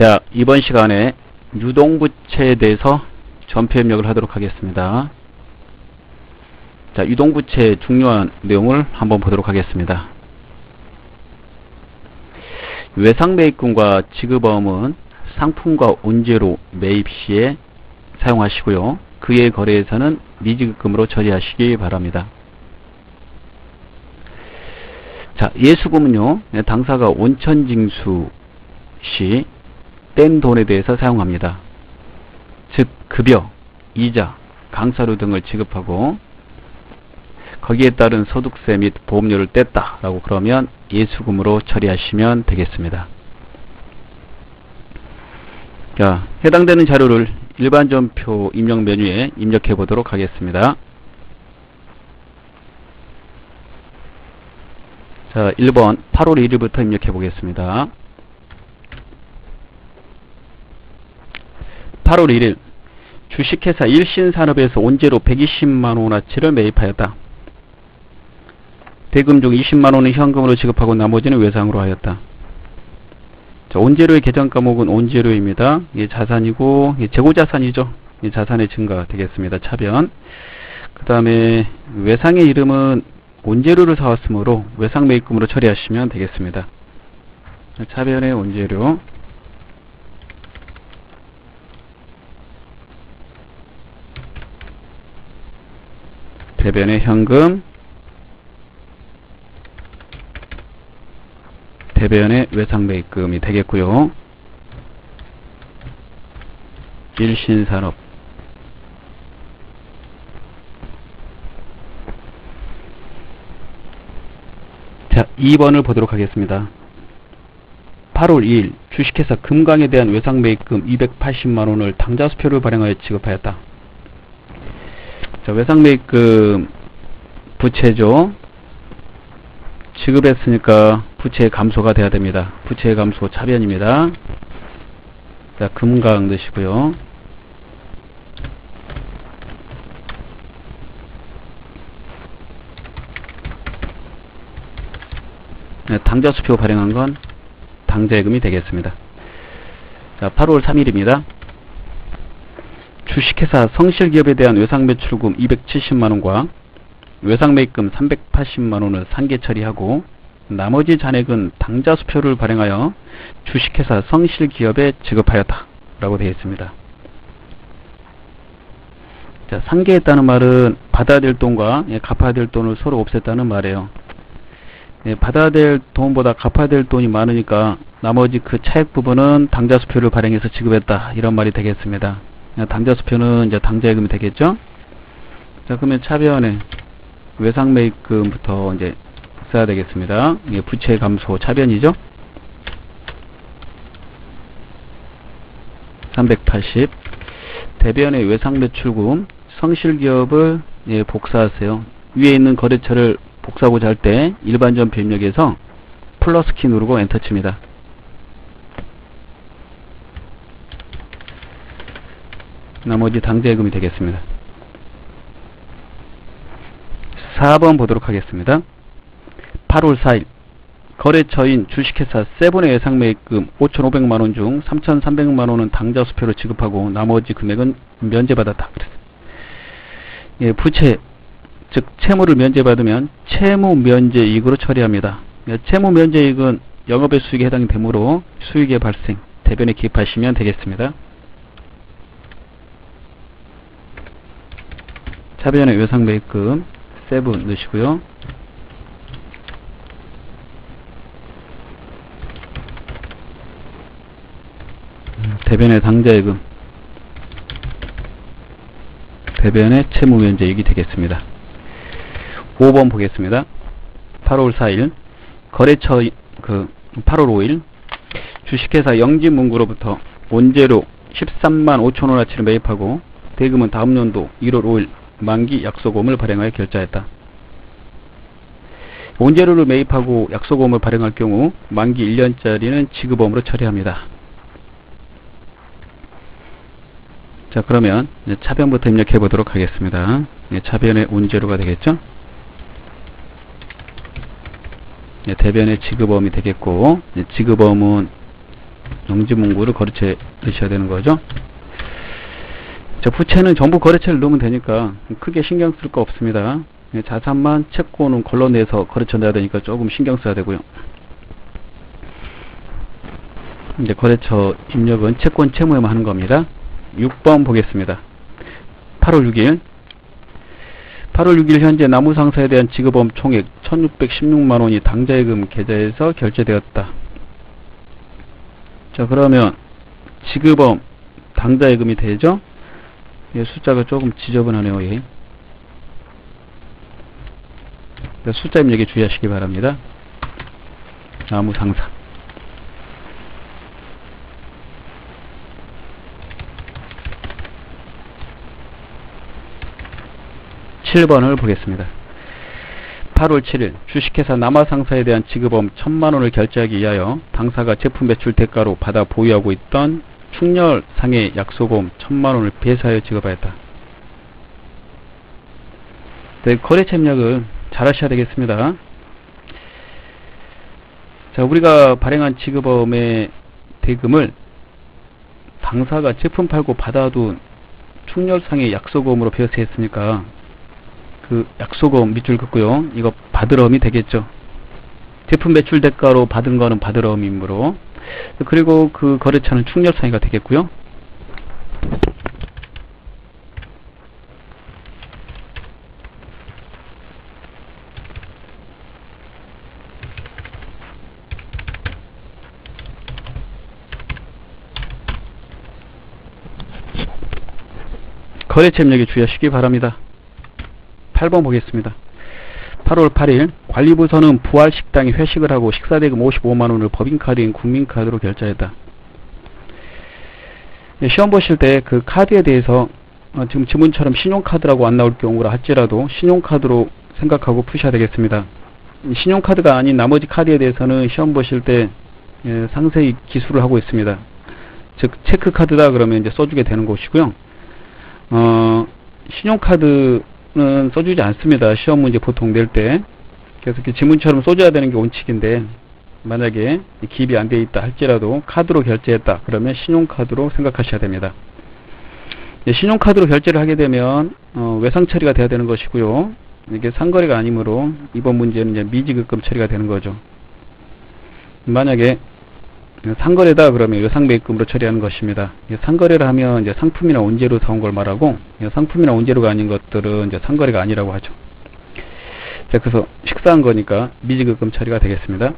자, 이번 시간에 유동부채에 대해서 전표협력을 하도록 하겠습니다. 자, 유동부채의 중요한 내용을 한번 보도록 하겠습니다. 외상매입금과 지급어음은 상품과 원재료 매입 시에 사용하시고요. 그의 거래에서는 미지급금으로 처리하시기 바랍니다. 자, 예수금은요, 당사가 원천징수 시 뗀 돈에 대해서 사용합니다. 즉 급여, 이자, 강사료 등을 지급하고 거기에 따른 소득세 및 보험료를 뗐다 라고 그러면 예수금으로 처리하시면 되겠습니다. 자, 해당되는 자료를 일반전표 입력 메뉴에 입력해 보도록 하겠습니다. 자, 1번 8월 1일부터 입력해 보겠습니다. 8월 1일 주식회사 일신산업에서 원재료 120만원어치를 매입하였다. 대금 중 20만원은 현금으로 지급하고 나머지는 외상으로 하였다. 자, 원재료의 계정 과목은 원재료입니다. 예, 자산이고, 예, 재고자산이죠. 예, 자산의 증가 되겠습니다. 차변. 그 다음에 외상의 이름은 원재료를 사왔으므로 외상 매입금으로 처리하시면 되겠습니다. 차변의 원재료. 대변의 현금, 대변의 외상매입금이 되겠고요. 일신산업. 자, 2번을 보도록 하겠습니다. 8월 2일 주식회사 금강에 대한 외상매입금 280만원을 당좌수표를 발행하여 지급하였다. 자, 외상매입금 부채죠. 지급했으니까 부채 감소가 돼야 됩니다. 부채 감소 차변입니다. 자, 금강 넣으시고요. 네, 당좌수표 발행한 건 당좌예금이 되겠습니다. 자, 8월 3일입니다. 주식회사 성실기업에 대한 외상매출금 270만원과 외상매입금 380만원을 상계처리하고 나머지 잔액은 당좌수표를 발행하여 주식회사 성실기업에 지급하였다 라고 되어 있습니다. 자, 상계했다는 말은 받아야 될 돈과 갚아야 될 돈을 서로 없앴다는 말이에요. 예, 받아야 될 돈보다 갚아야 될 돈이 많으니까 나머지 그 차액 부분은 당좌수표를 발행해서 지급했다 이런 말이 되겠습니다. 당좌수표는 이제 당좌예금이 되겠죠? 자, 그러면 차변에 외상매입금부터 이제 써야 되겠습니다. 이게 부채 감소 차변이죠? 380. 대변의 외상매출금 성실기업을 예, 복사하세요. 위에 있는 거래처를 복사하고자 할 때 일반전표 입력에서 플러스 키 누르고 엔터 칩니다. 나머지 당좌예금이 되겠습니다. 4번 보도록 하겠습니다. 8월 4일 거래처인 주식회사 세븐의 외상매입금 5,500만원 중 3,300만원은 당좌수표로 지급하고 나머지 금액은 면제받았다. 예, 부채 즉 채무를 면제받으면 채무면제이익으로 처리합니다. 예, 채무면제이익은 영업의 수익에 해당이 되므로 수익의 발생 대변에 기입하시면 되겠습니다. 차변에 외상매입금 세븐 넣으시고요. 대변에 당좌예금, 대변에 채무면제이익이 되겠습니다. 5번 보겠습니다. 8월 4일 거래처 8월 5일 주식회사 영진문구로부터 원재료 13만 5천원어치를 매입하고 대금은 다음 연도 1월 5일 만기 약속금을 발행하여 결제했다. 원재료를 매입하고 약속금을 발행할 경우 만기 1년짜리는 지급금으로 처리합니다. 자, 그러면 차변부터 입력해 보도록 하겠습니다. 차변의 원재료가 되겠죠? 대변의 지급금이 되겠고 지급금은 영지문구를 거래처에 넣으셔야 되는 거죠. 자, 부채는 전부 거래처를 넣으면 되니까 크게 신경 쓸 거 없습니다. 자산만 채권은 걸러내서 거래처 넣어야 되니까 조금 신경 써야 되고요. 이제 거래처 입력은 채권 채무에만 하는 겁니다. 6번 보겠습니다. 8월 6일 8월 6일 현재 남우상사에 대한 지급금 총액 1616만원이 당좌예금 계좌에서 결제되었다. 자, 그러면 지급금 당좌예금이 되죠. 예, 숫자가 조금 지저분하네요. 예. 숫자 입력에 주의하시기 바랍니다. 남우상사 (7번을) 보겠습니다. 8월 7일 주식회사 남아상사에 대한 지급금 1000만원을 결제하기 위하여 당사가 제품 매출 대가로 받아 보유하고 있던 충렬상해 약소보험 1000만원을 배사하여 지급하였다. 네, 거래처 입력을 잘 하셔야 되겠습니다. 자, 우리가 발행한 지급금의 대금을 당사가 제품 팔고 받아둔 충렬상해 약소보험으로 배세했으니까 그 약소금 밑줄 긋고요. 이거 받으러움이 되겠죠. 제품 매출 대가로 받은 거는 받으러움이므로, 그리고 그 거래처는 충렬상해가 되겠고요. 거래처 입력에 주의하시기 바랍니다. 8번 보겠습니다. 8월 8일 관리부서는 부활식당이 회식을 하고 식사대금 55만원을 법인카드인 국민카드로 결제했다. 시험 보실 때 그 카드에 대해서 지금 지문처럼 신용카드라고 안 나올 경우라 할지라도 신용카드로 생각하고 푸셔야 되겠습니다. 신용카드가 아닌 나머지 카드에 대해서는 시험 보실 때 상세히 기술을 하고 있습니다. 즉 체크카드다 그러면 이제 써주게 되는 것이고요. 신용카드 는 써주지 않습니다. 시험 문제 보통 낼 때. 그래서 지문처럼 써줘야 되는 게 원칙인데, 만약에 기입이 안 돼 있다 할지라도 카드로 결제했다 그러면 신용카드로 생각하셔야 됩니다. 신용카드로 결제를 하게 되면 외상 처리가 돼야 되는 것이고요. 이게 상거래가 아니므로 이번 문제는 이제 미지급금 처리가 되는 거죠. 만약에 상거래다 그러면 외상매입금으로 처리하는 것입니다. 상거래를 하면 이제 상품이나 원재료 사온 걸 말하고, 상품이나 원재료가 아닌 것들은 이제 상거래가 아니라고 하죠. 자, 그래서 식사한 거니까 미지급금 처리가 되겠습니다. 8번.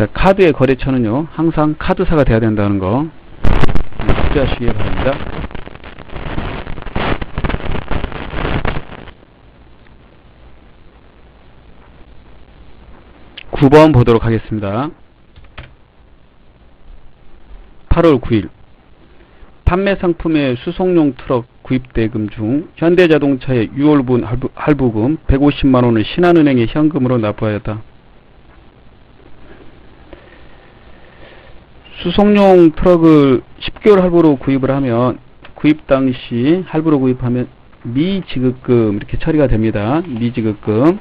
자, 카드의 거래처는요 항상 카드사가 돼야 된다는 거 숙지하시기 바랍니다. (9번) 보도록 하겠습니다. 8월 9일 판매 상품의 수송용 트럭 구입대금 중 현대자동차의 6월분 할부금 150만원을 신한은행에 현금으로 납부하였다. 수송용 트럭을 10개월 할부로 구입을 하면 구입 당시 할부로 구입하면 미지급금 이렇게 처리가 됩니다. 미지급금.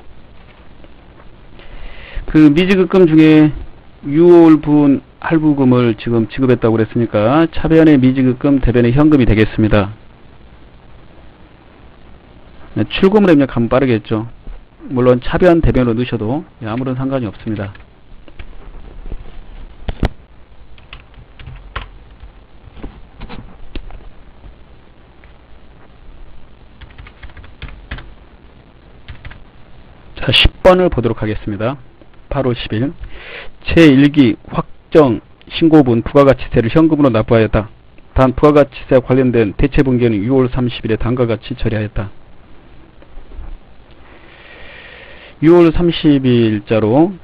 그 미지급금 중에 6월분 할부금을 지금 지급했다고 그랬으니까 차변의 미지급금 대변의 현금이 되겠습니다. 출금으로 입력하면 빠르겠죠. 물론 차변 대변으로 넣으셔도 아무런 상관이 없습니다. 10번을 보도록 하겠습니다. 8월 10일 제1기 확정 신고분 부가가치세를 현금으로 납부하였다. 단 부가가치세와 관련된 대체분기는 6월 30일에 단가같이 처리하였다. 6월 30일자로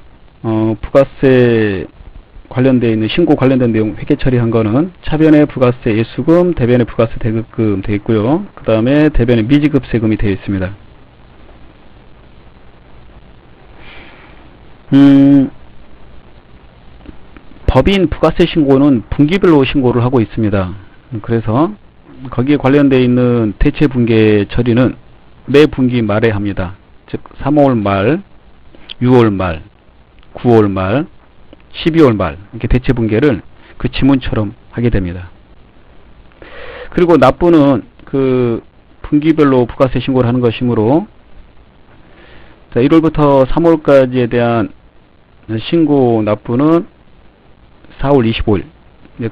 부가세 관련되어 있는 신고 관련된 내용 회계 처리한 거는 차변의 부가세 예수금, 대변의 부가세 대급금 되어 있고요. 그 다음에 대변의 미지급세금이 되어 있습니다. 법인 부가세 신고는 분기별로 신고를 하고 있습니다. 그래서 거기에 관련되어 있는 대체 분계 처리는 매 분기 말에 합니다. 즉 3월 말, 6월 말, 9월 말, 12월 말 이렇게 대체 분계를 그 지문처럼 하게 됩니다. 그리고 납부는 그 분기별로 부가세 신고를 하는 것이므로 1월부터 3월까지에 대한 신고 납부는 4월 25일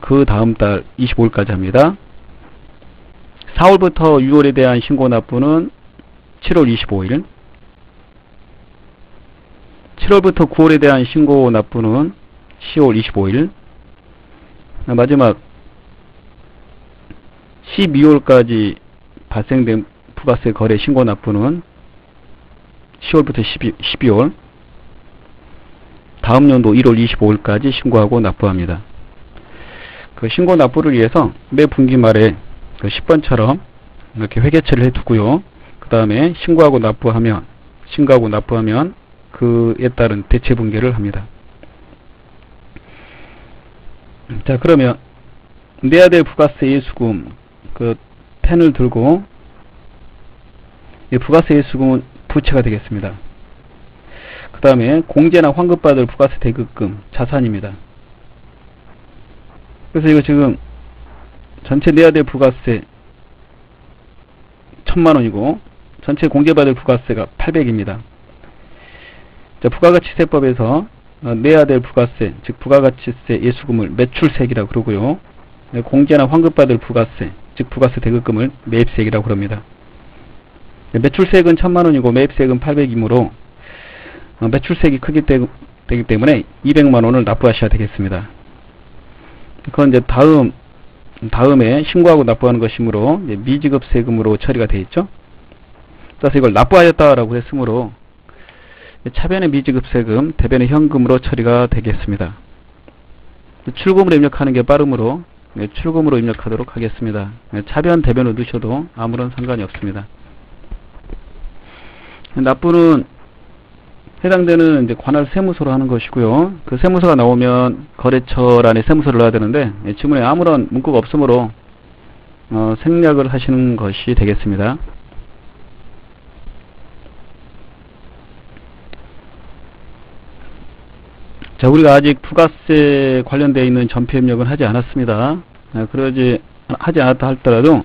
그 다음 달 25일까지 합니다. 4월부터 6월에 대한 신고 납부는 7월 25일 7월부터 9월에 대한 신고 납부는 10월 25일 마지막 12월까지 발생된 부가세 거래 신고 납부는 10월부터 12월 다음 연도 1월 25일까지 신고하고 납부합니다. 그 신고 납부를 위해서 매 분기 말에 10번처럼 이렇게 회계처리를 해두고요. 그 다음에 신고하고 납부하면 그에 따른 대체 분계를 합니다. 자, 그러면 내야 될 부가세 예수금 그 펜을 들고 이 부가세 예수금은 부채가 되겠습니다. 그 다음에 공제나 환급받을 부가세 대급금 자산입니다. 그래서 이거 지금 전체 내야 될 부가세 1000만원이고 전체 공제받을 부가세가 800입니다. 자, 부가가치세법에서 내야 될 부가세 즉 부가가치세 예수금을 매출세액이라고 그러고요. 공제나 환급받을 부가세 즉 부가세 대급금을 매입세액이라고 그럽니다. 매출세액은 1000만원이고 매입세액은 800이므로 매출세액이 크기 되기 때문에 200만원을 납부하셔야 되겠습니다. 그건 이제 다음에 신고하고 납부하는 것이므로 미지급 세금으로 처리가 되어 있죠. 따라서 이걸 납부하였다라고 했으므로 차변의 미지급 세금, 대변의 현금으로 처리가 되겠습니다. 출금을 입력하는 게 빠르므로 출금으로 입력하도록 하겠습니다. 차변, 대변을 넣으셔도 아무런 상관이 없습니다. 납부는 해당되는 이제 관할 세무서로 하는 것이고요. 그 세무서가 나오면 거래처 안에 세무서를 넣어야 되는데 지문에 아무런 문구가 없으므로 생략을 하시는 것이 되겠습니다. 자, 우리가 아직 부가세 관련되어 있는 전표 입력은 하지 않았습니다. 하지 않았다 할지라도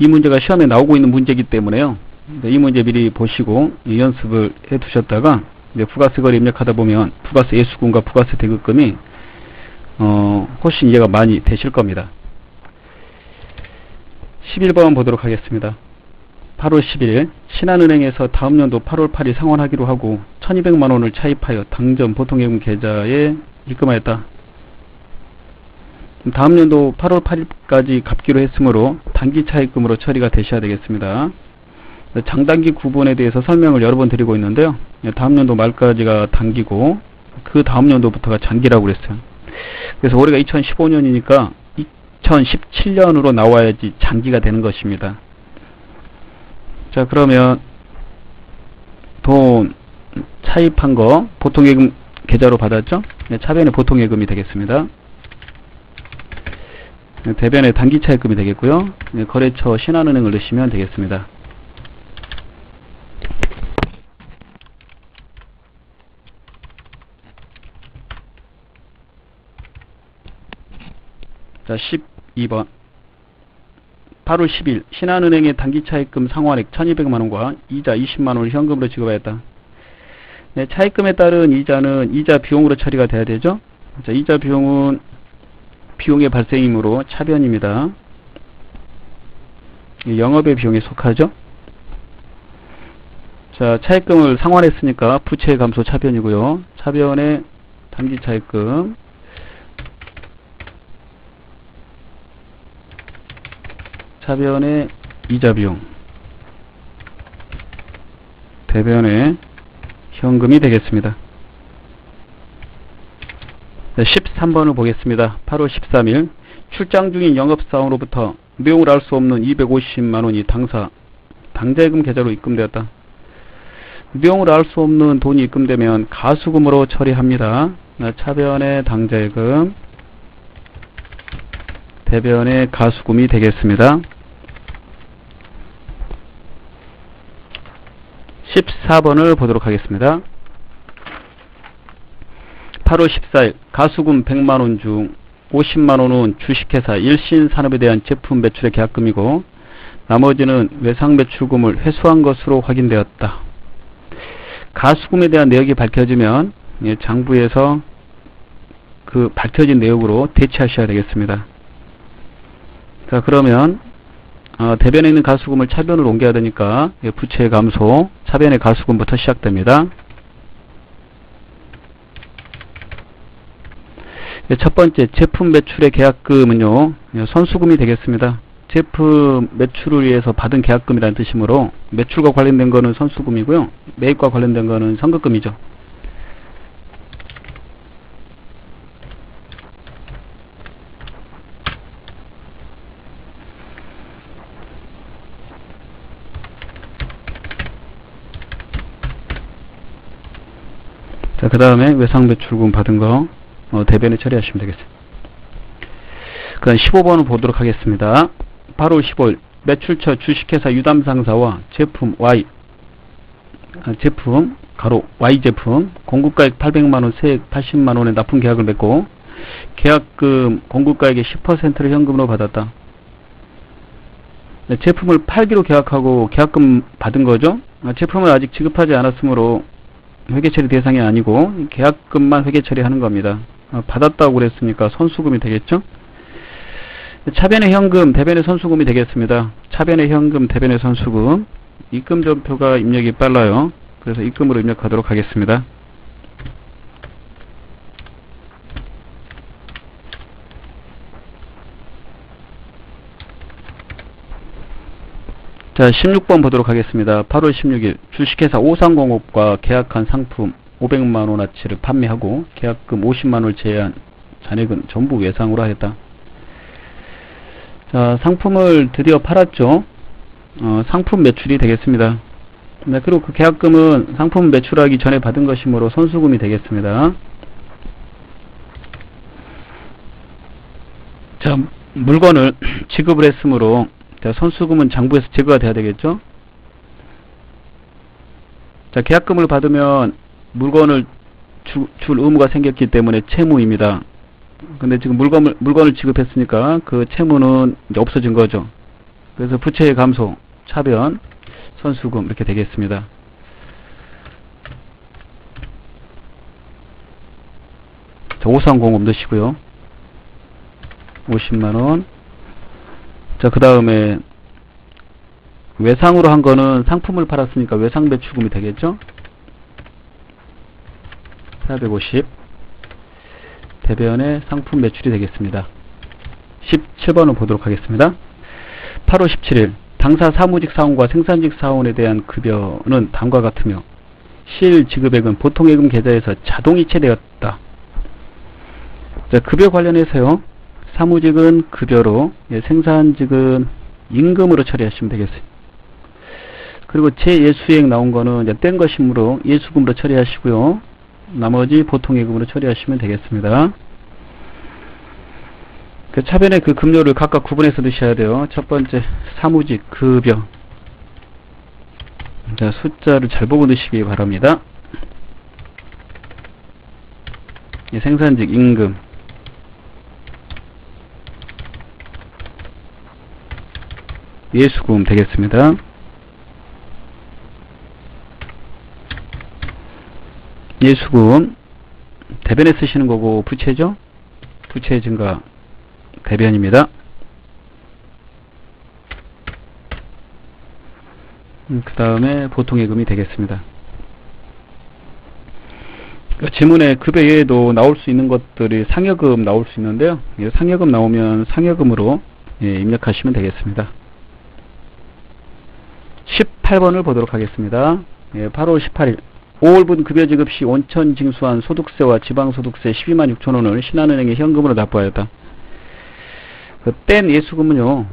이 문제가 시험에 나오고 있는 문제이기 때문에요. 이 문제 미리 보시고 연습을 해 두셨다가 부가세 거래 입력하다 보면 부가세 예수금과 부가세 대급금이 훨씬 이해가 많이 되실 겁니다. 11번 보도록 하겠습니다. 8월 10일 신한은행에서 다음 연도 8월 8일 상환하기로 하고 1200만원을 차입하여 당전 보통예금 계좌에 입금하였다. 다음 연도 8월 8일까지 갚기로 했으므로 단기 차입금으로 처리가 되셔야 되겠습니다. 장단기 구분에 대해서 설명을 여러 번 드리고 있는데요. 다음 연도 말까지가 단기고 그 다음 연도부터가 장기라고 그랬어요. 그래서 올해가 2015년이니까 2017년으로 나와야지 장기가 되는 것입니다. 자, 그러면 돈 차입한 거 보통예금 계좌로 받았죠? 차변의 보통예금이 되겠습니다. 대변의 단기차입금이 되겠고요. 거래처 신한은행을 넣으시면 되겠습니다. 자, 12번 8월 10일 신한은행의 단기차입금 상환액 1200만원과 이자 20만원을 현금으로 지급하였다. 네, 차입금에 따른 이자는 이자 비용으로 처리가 돼야 되죠. 자, 이자 비용은 비용의 발생이므로 차변입니다. 영업의 비용에 속하죠. 자, 차입금을 상환했으니까 부채 감소 차변이고요. 차변의 단기차입금 차변의 이자비용 대변의 현금이 되겠습니다. 13번을 보겠습니다. 8월 13일 출장 중인 영업사원으로부터 내용을 알 수 없는 250만원이 당자예금 계좌로 입금되었다. 내용을 알 수 없는 돈이 입금되면 가수금으로 처리합니다. 차변의 당제금, 대변의 가수금이 되겠습니다. 14번을 보도록 하겠습니다. 8월 14일 가수금 100만원 중 50만원은 주식회사 일신산업에 대한 제품 매출의 계약금이고 나머지는 외상 매출금을 회수한 것으로 확인되었다. 가수금에 대한 내역이 밝혀지면 장부에서 그 밝혀진 내역으로 대체하셔야 되겠습니다. 자, 그러면 대변에 있는 가수금을 차변으로 옮겨야 되니까 부채의 감소, 차변의 가수금부터 시작됩니다. 첫 번째 제품 매출의 계약금은요, 선수금이 되겠습니다. 제품 매출을 위해서 받은 계약금이라는 뜻이므로 매출과 관련된 거는 선수금이고요, 매입과 관련된 거는 선급금이죠. 자, 그 다음에 외상 매출금 받은 거 대변에 처리하시면 되겠습니다. 그럼 15번을 보도록 하겠습니다. 8월 15일 매출처 주식회사 유남상사와 제품 Y 제품 공급가액 800만원 세액 80만원의 납품 계약을 맺고 계약금 공급가액의 10%를 현금으로 받았다. 네, 제품을 팔기로 계약하고 계약금 받은 거죠. 제품을 아직 지급하지 않았으므로 회계처리 대상이 아니고 계약금만 회계처리하는 겁니다. 받았다고 그랬으니까 선수금이 되겠죠. 차변의 현금, 대변의 선수금이 되겠습니다. 차변의 현금, 대변의 선수금. 입금 전표가 입력이 빨라요. 그래서 입금으로 입력하도록 하겠습니다. 자, 16번 보도록 하겠습니다. 8월 16일 주식회사 오상공업과 계약한 상품 500만원어치를 판매하고 계약금 50만원을 제외한 잔액은 전부 외상으로 하였다. 자, 상품을 드디어 팔았죠. 상품 매출이 되겠습니다. 네, 그리고 그 계약금은 상품 매출하기 전에 받은 것이므로 선수금이 되겠습니다. 자, 물건을 지급을 했으므로 선수금은 장부에서 제거가 돼야 되겠죠. 자, 계약금을 받으면 물건을 줄 의무가 생겼기 때문에 채무입니다. 근데 지금 물건을 지급했으니까 그 채무는 이제 없어진 거죠. 그래서 부채의 감소, 차변, 선수금 이렇게 되겠습니다. 자, 530 넣으시고요. 50만원. 자, 그 다음에 외상으로 한 거는 상품을 팔았으니까 외상 배출금이 되겠죠. 450. 대변의 상품 매출이 되겠습니다. 17번을 보도록 하겠습니다. 8월 17일 당사 사무직 사원과 생산직 사원에 대한 급여는 다음과 같으며 실 지급액은 보통예금 계좌에서 자동 이체되었다. 자, 급여 관련해서요, 사무직은 급여로, 생산직은 임금으로 처리하시면 되겠어요. 그리고 재예수액 나온 거는 이제 뗀 것이므로 예수금으로 처리하시고요, 나머지 보통예금으로 처리하시면 되겠습니다. 그 차변의 그 급료를 각각 구분해서 넣으셔야 돼요. 첫 번째 사무직 급여. 자, 숫자를 잘 보고 넣으시기 바랍니다. 생산직 임금. 예수금 되겠습니다. 예수금 대변에 쓰시는 거고 부채죠? 부채 증가 대변입니다. 그 다음에 보통예금이 되겠습니다. 지문에 급여 외에도 나올 수 있는 것들이 상여금 나올 수 있는데요, 상여금 나오면 상여금으로 입력하시면 되겠습니다. 18번을 보도록 하겠습니다. 8월 18일 5월분 급여지급시 원천 징수한 소득세와 지방소득세 126,000원을 신한은행에 현금으로 납부하였다. 그 뗀 예수금은요,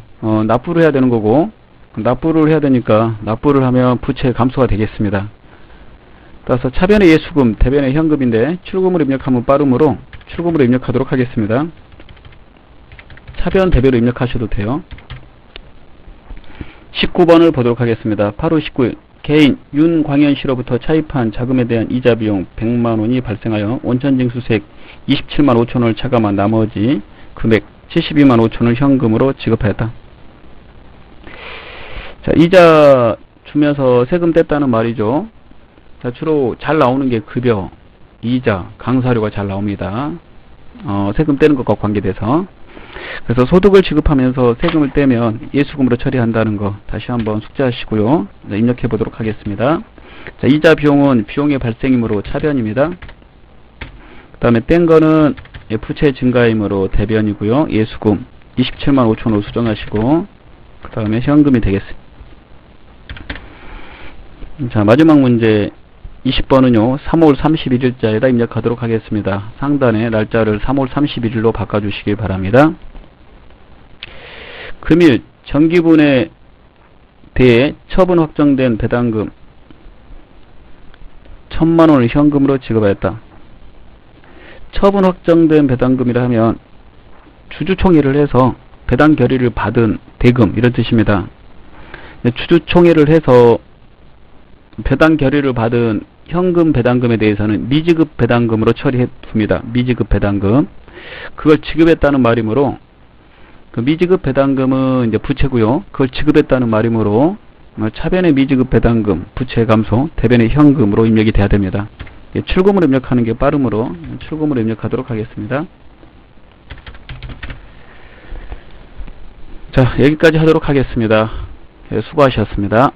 납부를 해야 되는 거고, 납부를 해야 되니까 납부를 하면 부채 감소가 되겠습니다. 따라서 차변의 예수금, 대변의 현금인데 출금을 입력하면 빠름으로 출금으로 입력하도록 하겠습니다. 차변 대변을 입력하셔도 돼요. 19번을 보도록 하겠습니다. 8월 19일 개인 윤광현씨로부터 차입한 자금에 대한 이자 비용 100만원이 발생하여 원천징수세액 27만 5천원을 차감한 나머지 금액 72만 5천원을 현금으로 지급하였다. 자, 이자 주면서 세금 뗐다는 말이죠. 자, 주로 잘 나오는 게 급여, 이자, 강사료가 잘 나옵니다. 세금 떼는 것과 관계돼서. 그래서 소득을 지급하면서 세금을 떼면 예수금으로 처리한다는 거 다시 한번 숙지하시고요. 입력해 보도록 하겠습니다. 자, 이자 비용은 비용의 발생이므로 차변입니다. 그 다음에 뗀 거는 부채 증가이므로 대변이고요. 예수금 27만 5천원 수정하시고 그 다음에 현금이 되겠습니다. 자, 마지막 문제 20번은요. 3월 31일자에다 입력하도록 하겠습니다. 상단에 날짜를 3월 31일로 바꿔주시길 바랍니다. 금일 정기분에 대해 처분 확정된 배당금 1000만원을 현금으로 지급하였다. 처분 확정된 배당금이라 하면 주주총회를 해서 배당 결의를 받은 대금 이런 뜻입니다. 주주총회를 해서 배당 결의를 받은 현금 배당금에 대해서는 미지급 배당금으로 처리했습니다. 미지급 배당금. 그걸 지급했다는 말이므로 그 미지급 배당금은 이제 부채고요. 그걸 지급했다는 말이므로 차변의 미지급 배당금, 부채 감소, 대변의 현금으로 입력이 돼야 됩니다. 출금을 입력하는 게 빠르므로 출금을 입력하도록 하겠습니다. 자, 여기까지 하도록 하겠습니다. 수고하셨습니다.